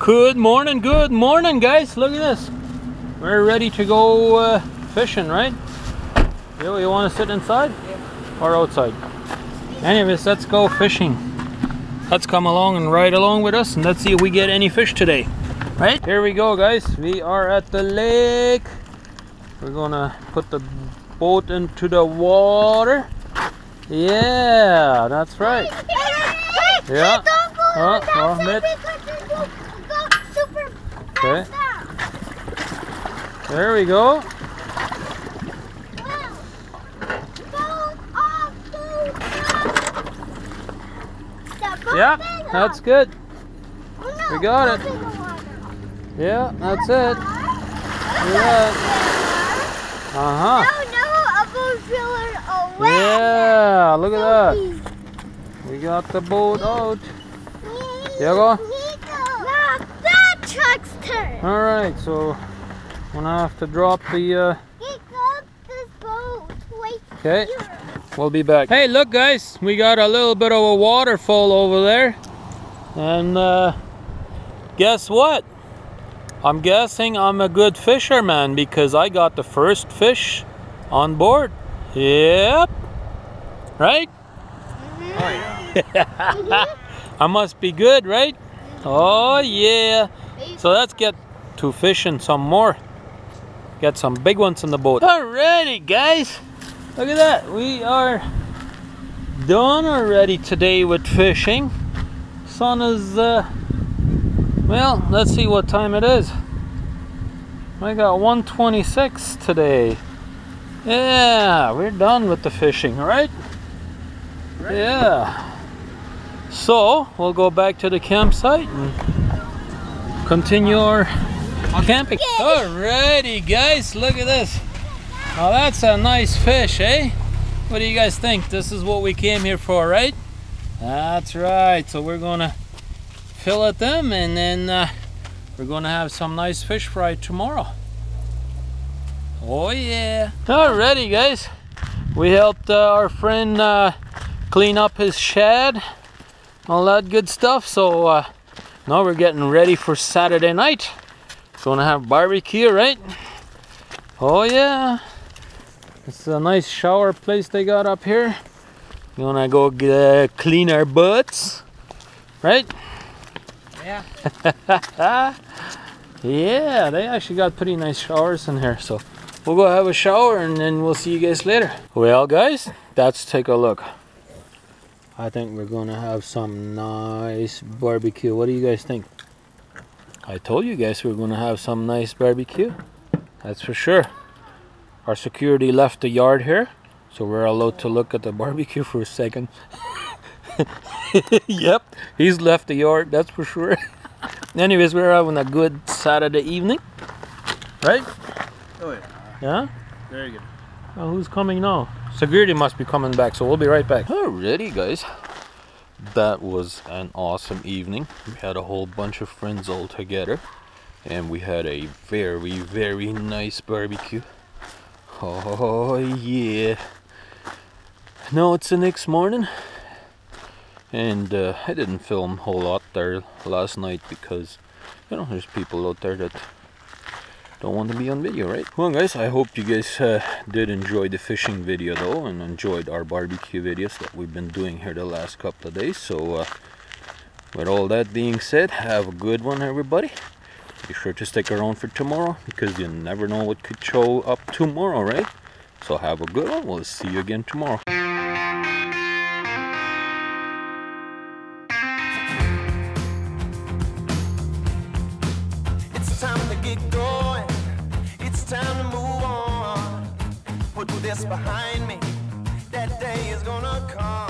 Good morning guys, look at this. We're ready to go fishing, right? Yo, you want to sit inside? Yeah. Or outside? Anyways, let's go fishing. Let's come along and ride along with us and let's see if we get any fish today. Right? Here we go guys, we are at the lake. We're gonna put the boat into the water. Yeah, that's right. Yeah. Okay. There we go. Yeah, that's good. We got it. Yeah, that's it. Yeah. Uh-huh. Yeah, look at that. We got the boat out. There you go. Alright, so I'm going to have to drop the... Pick up this boat right here. Okay, we'll be back. Hey, look guys, we got a little bit of a waterfall over there. And guess what? I'm guessing I'm a good fisherman because I got the first fish on board. Yep. Right? Mm-hmm. Oh, yeah. Mm-hmm. I must be good, right? Mm-hmm. Oh, yeah. So let's get to fishing some more. Get some big ones in the boat. Alrighty guys, look at that. We are done already today with fishing. Sun is, well, let's see what time it is. I got 1:26 today. Yeah, we're done with the fishing, right? Right. Yeah. So, we'll go back to the campsite and continue our camping. Alrighty guys, look at this. Now that's a nice fish, eh? What do you guys think? This is what we came here for, right? That's right. So we're gonna fillet them and then we're gonna have some nice fish fry tomorrow. Oh yeah. Alrighty guys, we helped our friend clean up his shed, all that good stuff. So now we're getting ready for Saturday night. Gonna have barbecue, right? Oh yeah. It's a nice shower place they got up here. Gonna go clean our butts, right? Yeah. Yeah, they actually got pretty nice showers in here. So we'll go have a shower and then we'll see you guys later. Well guys, let's take a look. I think we're gonna have some nice barbecue. What do you guys think? I told you guys we're gonna have some nice barbecue. That's for sure. Our security left the yard here, so we're allowed to look at the barbecue for a second. Yep, he's left the yard, that's for sure. Anyways, we're having a good Saturday evening, right? Oh yeah. Yeah? Very good. Oh, who's coming now? Security must be coming back, so we'll be right back. Alrighty guys, that was an awesome evening. We had a whole bunch of friends all together and we had a very, very nice barbecue. Oh yeah. Now it's the next morning and I didn't film a whole lot there last night because, you know, there's people out there that don't want to be on video, right? Well guys, I hope you guys did enjoy the fishing video though, and enjoyed our barbecue videos that we've been doing here the last couple of days. So with all that being said, have a good one everybody. Be sure to stick around for tomorrow because you never know what could show up tomorrow, right? So have a good one. We'll see you again tomorrow. Behind me, that day is gonna come.